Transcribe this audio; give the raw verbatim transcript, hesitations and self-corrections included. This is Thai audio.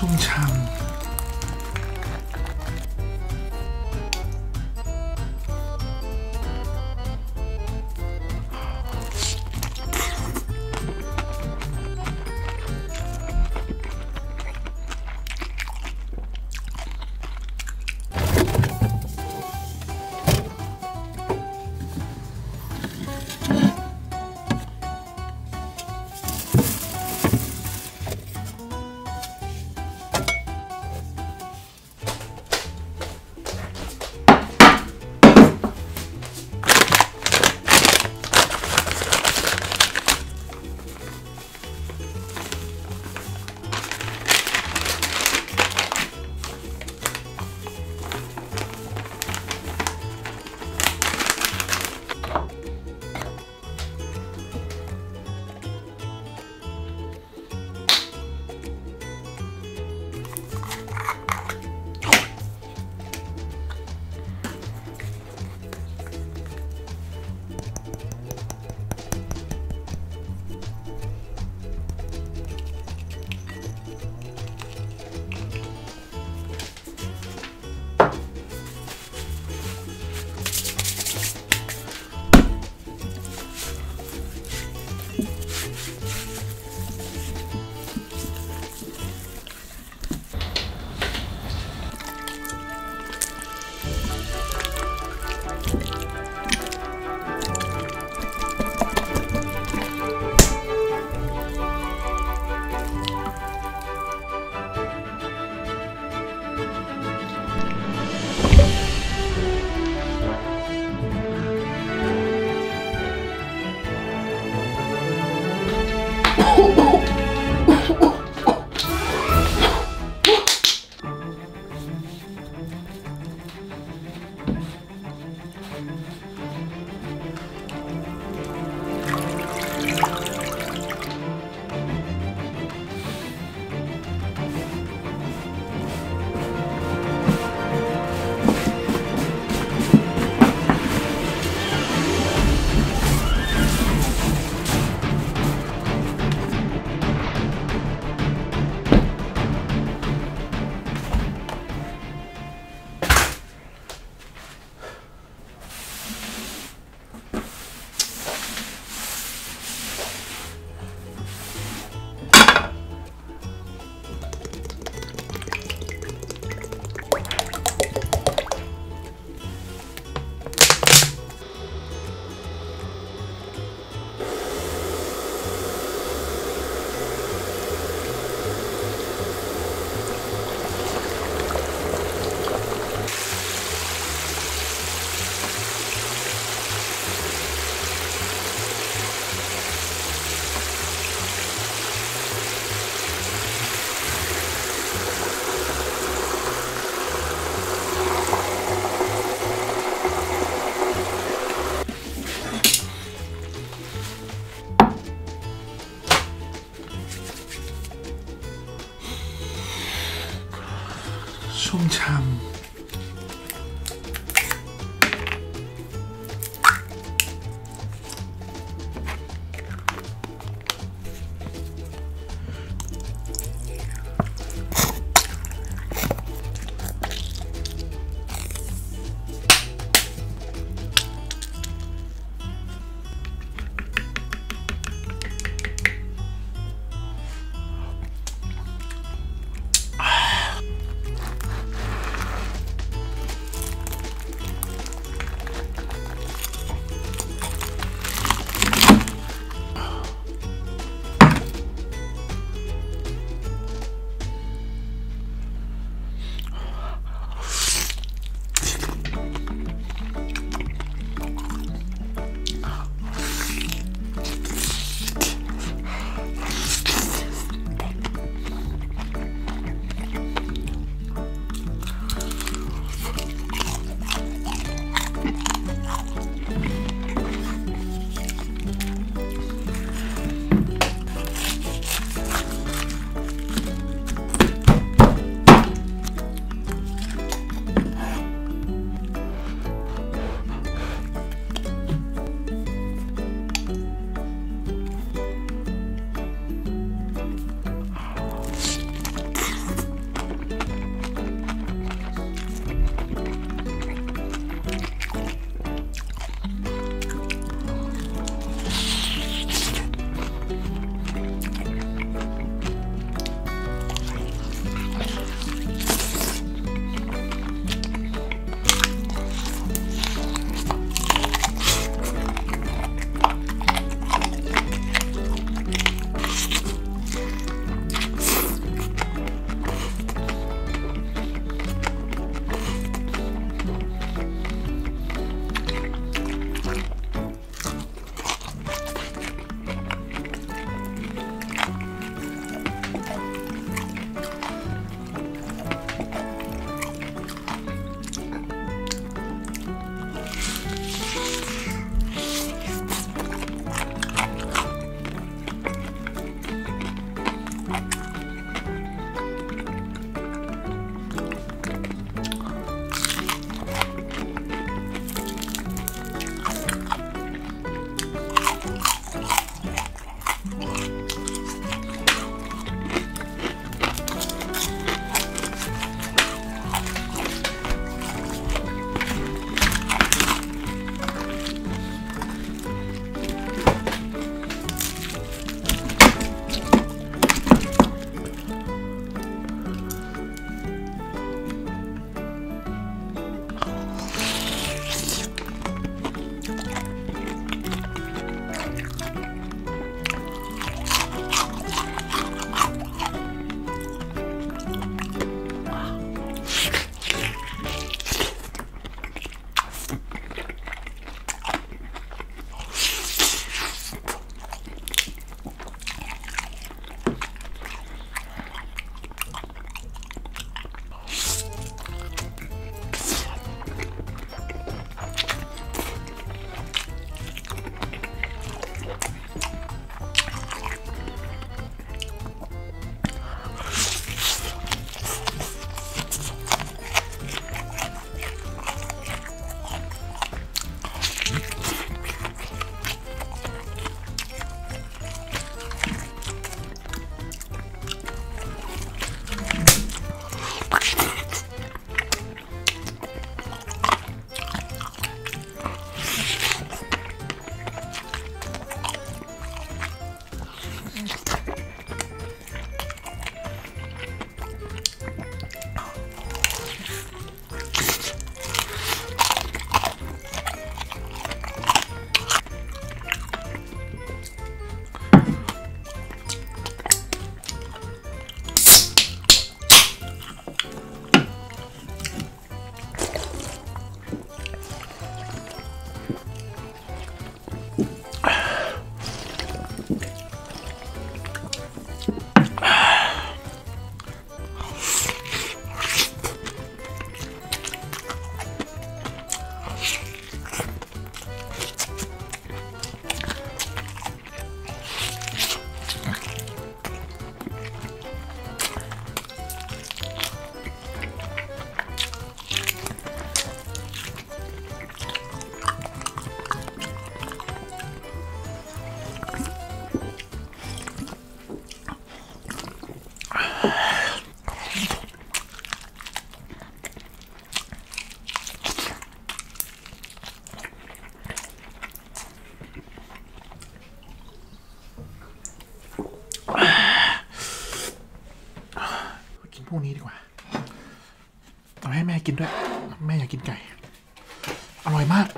Chung Chan 中餐。กินพวกนี้ดีกว่าเอาให้แม่กินด้วยแม่อยากกินไก่อร่อยมาก